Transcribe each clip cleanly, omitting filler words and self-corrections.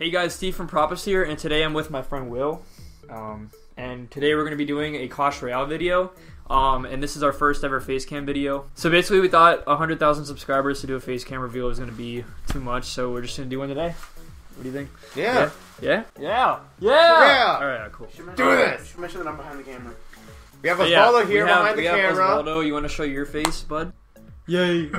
Hey guys, Steve from Propus here, and today I'm with my friend Will. And today we're going to be doing a Clash Royale video, and this is our first ever facecam video. So basically we thought 100,000 subscribers to do a facecam reveal was going to be too much, so we're just going to do one today. What do you think? Yeah. Yeah? Yeah. Yeah. Yeah. Alright, cool. Do this! Should mention that I'm behind the camera. We have Oswaldo here behind the camera. Oswaldo, you want to show your face, bud? Yay!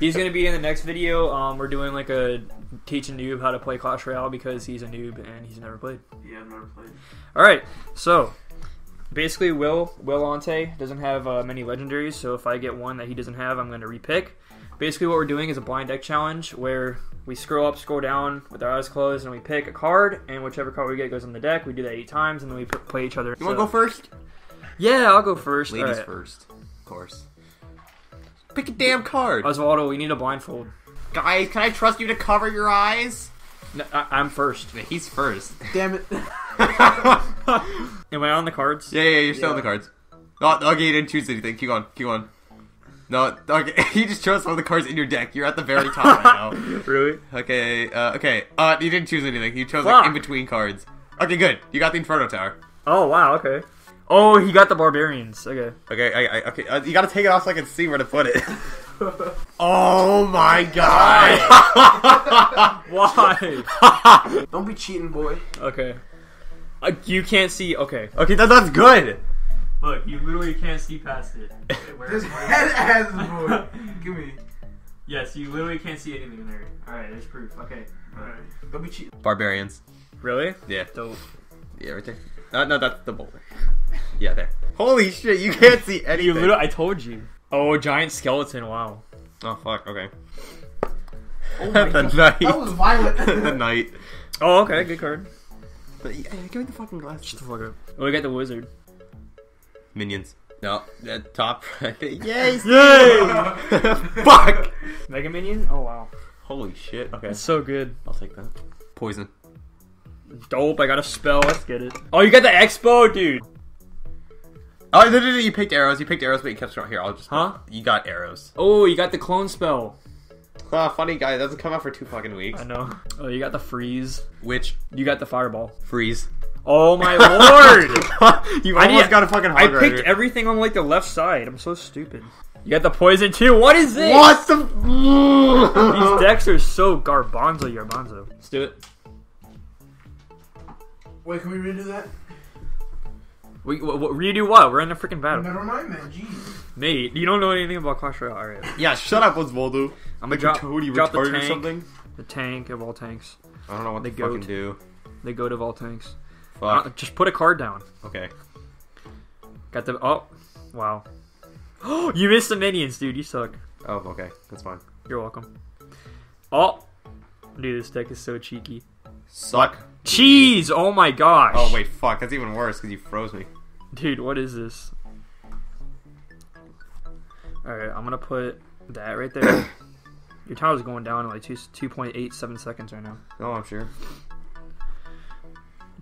He's gonna be in the next video. We're doing like a teach a noob how to play Clash Royale because he's a noob and he's never played. Yeah, I've never played. All right, so basically, Will Ante doesn't have many legendaries, so if I get one that he doesn't have, I'm gonna repick. Basically, what we're doing is a blind deck challenge where we scroll up, scroll down with our eyes closed, and we pick a card, and whichever card we get goes on the deck. We do that 8 times, and then we play each other. You wanna go first? Yeah, I'll go first. Ladies first, of course. Pick a damn card. Oswaldo, we need a blindfold. Guys, can I trust you to cover your eyes? No, I'm first. Yeah, he's first. Damn it. Am I on the cards? Yeah, you're still on the cards. Oh, okay, you didn't choose anything. Keep on, keep on. No, okay, you just chose one of the cards in your deck. You're at the very top right now. Really? Okay, you didn't choose anything. You chose, like, in between cards. Okay, good. You got the Inferno Tower. Oh, wow, okay. Oh, he got the Barbarians. Okay. Okay, okay. You gotta take it off so I can see where to put it. Oh my god! Why? Don't be cheating, boy. Okay. You can't see. Okay. Okay, that's good. Look, you literally can't see past it. Okay, this head-ass boy. Give me. Yes, you literally can't see anything in there. All right, there's proof. Okay. All right. Don't be cheating. Barbarians. Really? Yeah. Dope. Yeah, right there. No, that's the boulder. Yeah, there. Holy shit, you can't see anything. You literally, I told you. Oh, giant skeleton, wow. Oh, fuck, okay. Oh my god. Knight. That was violent. The knight. Oh, okay, good card. But, yeah, give me the fucking glass. Shut the fuck up. Oh, we got the wizard. Minions. No, that top right. Yay! Yay! Fuck! Mega minion? Oh, wow. Holy shit, okay. That's so good. I'll take that. Poison. Dope, I got a spell. Let's get it. Oh, you got the expo, dude. Oh, no, you picked arrows. You picked arrows, but you kept strong. Here, I'll just... Huh? You got arrows. Oh, you got the clone spell. Oh, funny guy. It doesn't come out for 2 fucking weeks. I know. Oh, you got the freeze. Which? You got the fireball. Freeze. Oh, my lord! You almost got a fucking hog rider. I picked everything on, like, the left side. I'm so stupid. You got the poison, too. What is this? What the... These decks are so garbanzo. Let's do it. Wait, can we redo that? Redo what? We're in a freaking battle. Never mind, man. Jeez. Nate, you don't know anything about Clash Royale. All right. Yeah, shut up, Oswaldo. I'm gonna drop the tank. Or something. The tank of all tanks. I don't know what they fucking do. They go to all tanks. Fuck. Just put a card down. Okay. Got the. Oh, wow. Oh, you missed the minions, dude. You suck. Oh, okay. That's fine. You're welcome. Oh, dude, this deck is so cheeky. Suck. Cheese! Oh my gosh! Oh wait, fuck, that's even worse because you froze me. Dude, what is this? Alright, I'm gonna put that right there. Your timer's going down in like 2.87 seconds right now. Oh, I'm sure.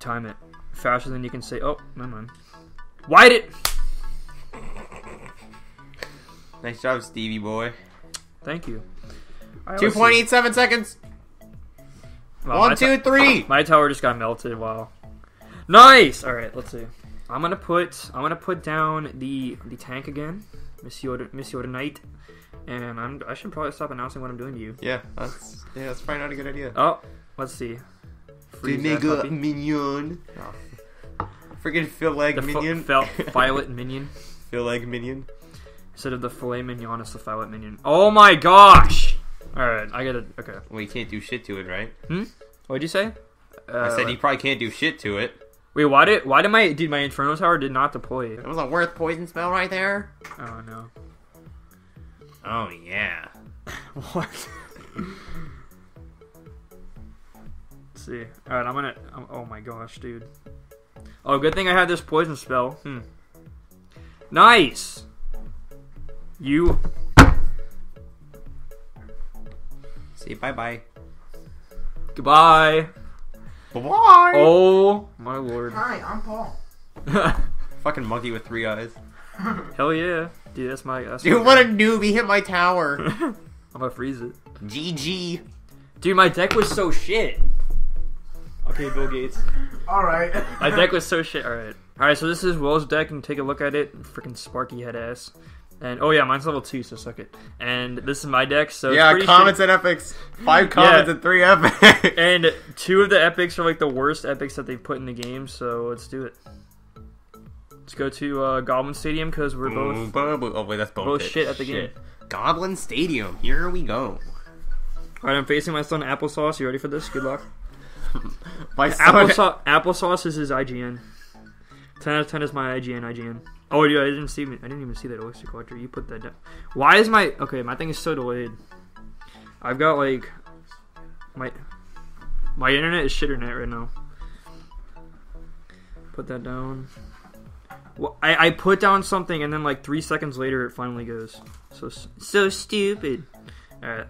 Time it. Faster than you can say. Oh, never mind. Why'd it? Nice job, Stevie boy. Thank you. Right, 2.87 seconds! Wow, 1, 2, 3. My tower just got melted. Wow, nice. All right, let's see. I'm gonna put down the tank again, Monsieur Knight, and I should probably stop announcing what I'm doing to you. Yeah, that's probably not a good idea. Oh, let's see. Nigga minion. Oh. Freaking filet minion. Filet minion. Filet minion. Instead of the filet mignon, it's the filet minion. Oh my gosh. Alright, I gotta... Okay. Well, you can't do shit to it, right? Hmm? What'd you say? I said you probably can't do shit to it. Wait, why did my... Dude, my Inferno Tower did not deploy it. It was a worth poison spell right there. Oh, no. Oh, yeah. What? Let's see. Alright, I'm gonna... Oh, my gosh, dude. Oh, good thing I had this poison spell. Hmm. Nice! You... Say bye-bye. Goodbye. Bye-bye. Oh, my lord. Hi, I'm Paul. Fucking monkey with 3 eyes. Hell yeah. Dude, that's my... Dude, what a noob. He hit my tower. I'm gonna freeze it. GG. Dude, my deck was so shit. Okay, Bill Gates. Alright. My deck was so shit. Alright. Alright, so this is Will's deck, and take a look at it. Freaking Sparky head ass. And oh yeah, mine's level 2, so suck it. And this is my deck, so yeah, it's comments shit. And epics. 5 comments and 3 epics. And 2 of the epics are like the worst epics that they've put in the game, so let's do it. Let's go to Goblin Stadium because we're both oh wait, that's both shit at the game. Goblin Stadium, here we go. Alright, I'm facing my son Applesauce. You ready for this? Good luck. Applesauce is his IGN. 10 out of 10 is my IGN. Oh yeah, I didn't even see that Oyster Collector. You put that down. Why is my my thing is so delayed. I've got like my internet is shitternet right now. Put that down. Well, I put down something and then like 3 seconds later it finally goes. So stupid. All right.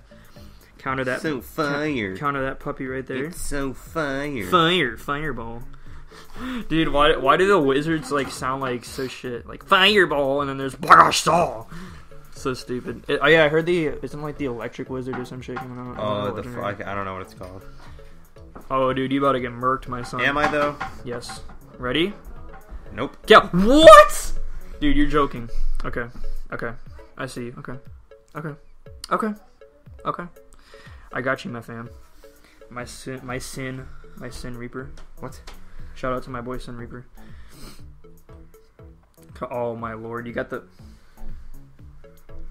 Counter that. So fire. Counter that puppy right there. It's so fire. Fireball. Dude, why do the wizards like sound like so shit? Like fireball, and then there's Blastoise. So stupid. Oh yeah, I heard isn't like the electric wizard or some shit coming out. Oh, the fuck! I don't know what it's called. Oh, dude, you about to get murked, my son. Am I though? Yes. Ready? Nope. Yeah. What? Dude, you're joking. Okay. Okay. I see you. Okay. Okay. Okay. Okay. I got you, my fam. My Sun Reaper. What? Shout out to my boy Sun Reaper. Oh my lord, you got the.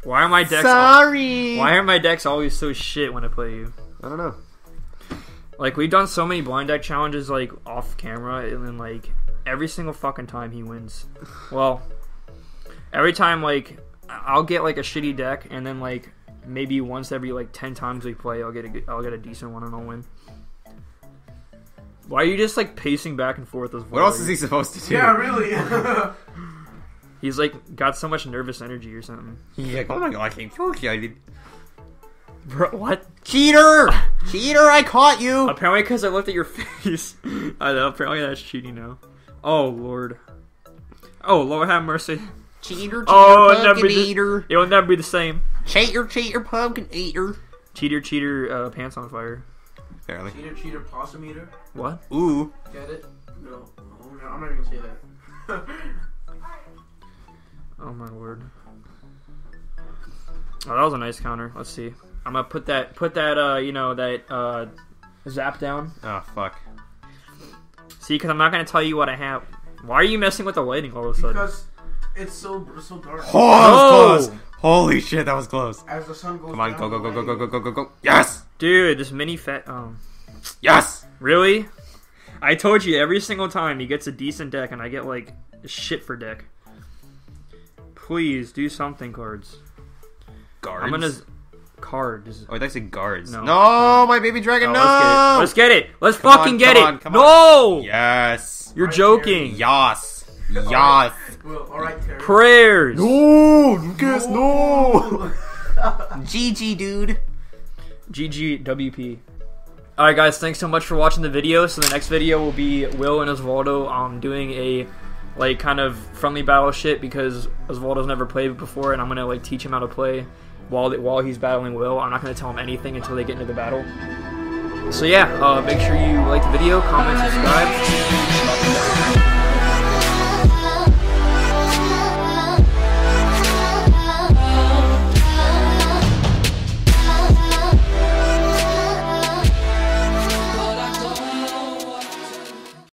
Why are my decks? Sorry. Why are my decks always so shit when I play you? I don't know. Like we've done so many blind deck challenges like off camera, and then like every single fucking time he wins. Well, every time like I'll get like a shitty deck, and then like maybe once every like 10 times we play, I'll get a decent one and I'll win. Why are you just like pacing back and forth as well? What else is he supposed to do? Yeah, really. He's like got so much nervous energy or something. He's like, oh my god, I can't fuck you. I did. Bro, what? Cheater! Cheater! I caught you. Apparently, because I looked at your face. I know. Apparently, that's cheating now. Oh lord. Oh lord, have mercy. Cheater! Cheater! Oh, pumpkin eater! It will never be the same. Cheater! Cheater! Pumpkin eater! Cheater! Cheater! Pants on fire. Apparently. Cheater, cheater, possum eater. What? Ooh. Get it? No. Oh, no, I'm not even gonna say that. Oh my word. Oh, that was a nice counter. Let's see. I'm gonna put that zap down. Oh fuck. See, because I'm not gonna tell you what I have. Why are you messing with the lighting all of a sudden? Because it's so dark. Oh, that was close. Holy shit, that was close. As the sun goes. Come on, go. Yes. Dude, this mini fat. Yes! Really? I told you every single time he gets a decent deck and I get like shit for deck. Please do something, cards. Guards? I'm gonna. Cards. Oh, I said guards. No. No, my baby dragon, no! Let's get it! Let's fucking get it! No! Yes! You're joking! Yas! Yas! Prayers! No! You guys, no! GG, dude. GG WP. Alright guys, thanks so much for watching the video. So the next video will be Will and Oswaldo doing a like kind of friendly battle shit because Oswaldo's never played before, and I'm gonna like teach him how to play while he's battling Will. I'm not gonna tell him anything until they get into the battle. So yeah, make sure you like the video, comment, subscribe.